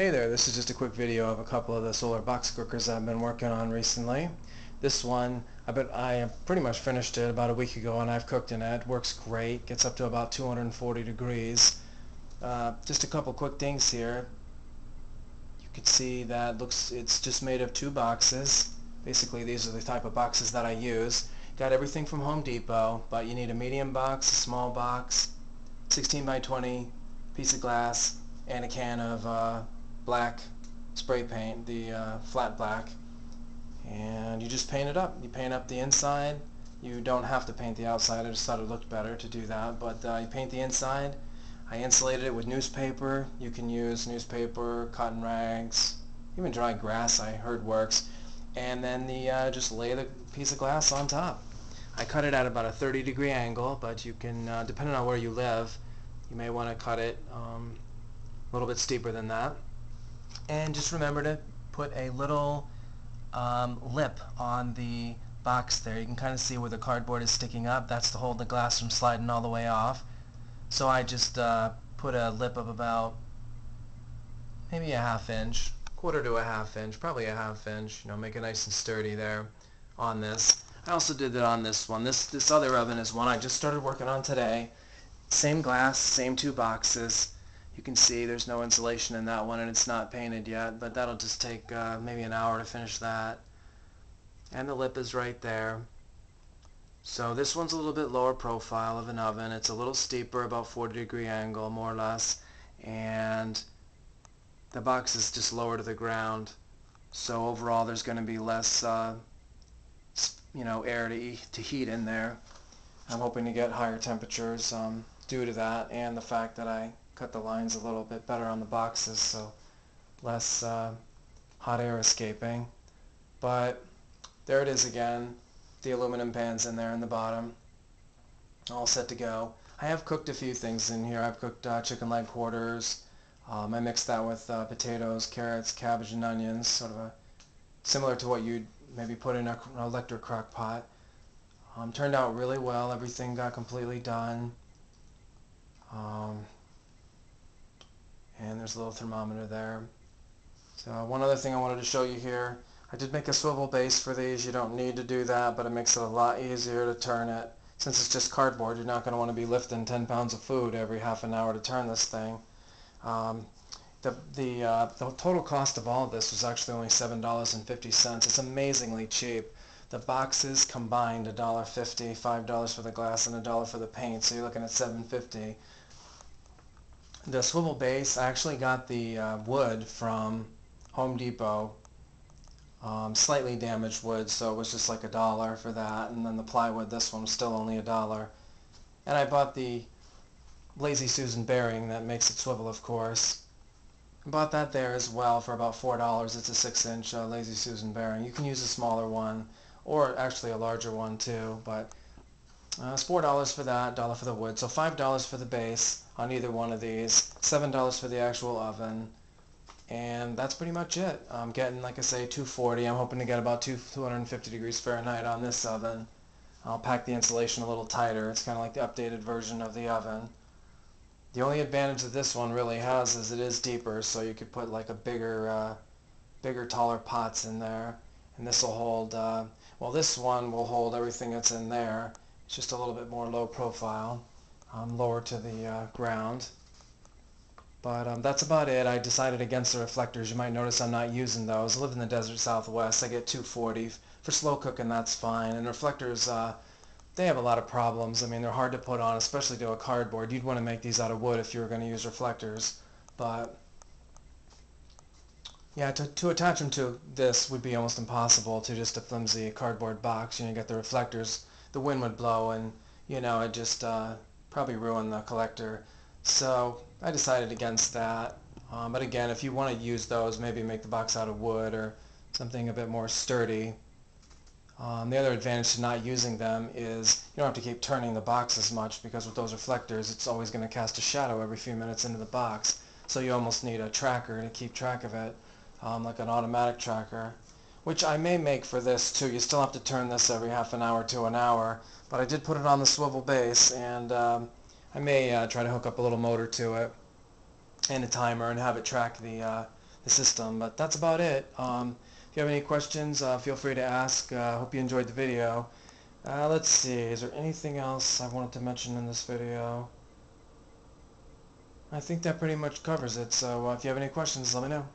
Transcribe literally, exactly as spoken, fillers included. Hey there, this is just a quick video of a couple of the solar box cookers I've been working on recently. This one, I bet I pretty much finished it about a week ago and I've cooked in it. Works great, gets up to about two hundred forty degrees. Uh, just a couple quick things here. You can see that looks it's just made of two boxes. Basically these are the type of boxes that I use. Got everything from Home Depot, but you need a medium box, a small box, sixteen by twenty, piece of glass, and a can of uh, black spray paint, the uh, flat black, and you just paint it up. You paint up the inside. You don't have to paint the outside. I just thought it looked better to do that, but uh, you paint the inside. I insulated it with newspaper. You can use newspaper, cotton rags, even dry grass I heard works, and then the uh, just lay the piece of glass on top. I cut it at about a thirty degree angle, but you can, uh, depending on where you live, you may want to cut it um, a little bit steeper than that. And just remember to put a little um, lip on the box there. You can kind of see where the cardboard is sticking up. That's to hold the glass from sliding all the way off. So I just uh, put a lip of about maybe a half inch, quarter to a half inch, probably a half inch. You know, make it nice and sturdy there on this. I also did that on this one. This this other oven is one I just started working on today. Same glass, same two boxes. You can see there's no insulation in that one and it's not painted yet, but that'll just take uh, maybe an hour to finish that. And the lip is right there. So this one's a little bit lower profile of an oven. It's a little steeper, about forty degree angle more or less, and the box is just lower to the ground. So overall there's going to be less uh, you know, air to, e to heat in there. I'm hoping to get higher temperatures um, due to that and the fact that I cut the lines a little bit better on the boxes, so less uh, hot air escaping. But there it is again, the aluminum pans in there in the bottom, all set to go. I have cooked a few things in here. I've cooked uh, chicken leg quarters. Um, I mixed that with uh, potatoes, carrots, cabbage, and onions, sort of a, similar to what you'd maybe put in a, an electric crock pot. Um, turned out really well. Everything got completely done. Um, And there's a little thermometer there. So one other thing I wanted to show you here, I did make a swivel base for these. You don't need to do that, but it makes it a lot easier to turn it. Since it's just cardboard, you're not going to want to be lifting ten pounds of food every half an hour to turn this thing. Um, the, the, uh, the total cost of all of this was actually only seven dollars and fifty cents. It's amazingly cheap. The boxes combined a dollar fifty, five dollars for the glass, and a dollar for the paint, so you're looking at seven fifty. The swivel base, I actually got the uh, wood from Home Depot, um, slightly damaged wood, so it was just like a dollar for that, and then the plywood, this one was still only a dollar. And I bought the Lazy Susan bearing that makes it swivel, of course. I bought that there as well for about four dollars. It's a six inch uh, Lazy Susan bearing. You can use a smaller one, or actually a larger one too, but Uh, it's four dollars for that, a dollar for the wood, so five dollars for the base on either one of these, seven dollars for the actual oven, and that's pretty much it. I'm getting, like I say, two forty. I'm hoping to get about two hundred fifty degrees Fahrenheit on this oven. I'll pack the insulation a little tighter. It's kind of like the updated version of the oven. The only advantage that this one really has is it is deeper, so you could put like a bigger, uh, bigger, taller pots in there, and this will hold, uh, well, this one will hold everything that's in there. Just a little bit more low profile, um, lower to the uh, ground. But um, that's about it. I decided against the reflectors. You might notice I'm not using those. I live in the desert southwest. I get two forty. For slow cooking, that's fine. And reflectors, uh, they have a lot of problems. I mean, they're hard to put on, especially to a cardboard. You'd want to make these out of wood if you were going to use reflectors. But yeah, to, to attach them to this would be almost impossible to just a flimsy cardboard box. You know, you get the reflectors. The wind would blow and, you know, it just uh, probably ruined the collector. So I decided against that. Um, but again, if you want to use those, maybe make the box out of wood or something a bit more sturdy. Um, the other advantage to not using them is you don't have to keep turning the box as much, because with those reflectors, it's always going to cast a shadow every few minutes into the box. So you almost need a tracker to keep track of it, um, like an automatic tracker, which I may make for this too. You still have to turn this every half an hour to an hour, but I did put it on the swivel base, and um, I may uh, try to hook up a little motor to it and a timer and have it track the, uh, the system. But that's about it. Um, if you have any questions, uh, feel free to ask. I uh, hope you enjoyed the video. Uh, let's see, is there anything else I wanted to mention in this video? I think that pretty much covers it, so uh, if you have any questions, let me know.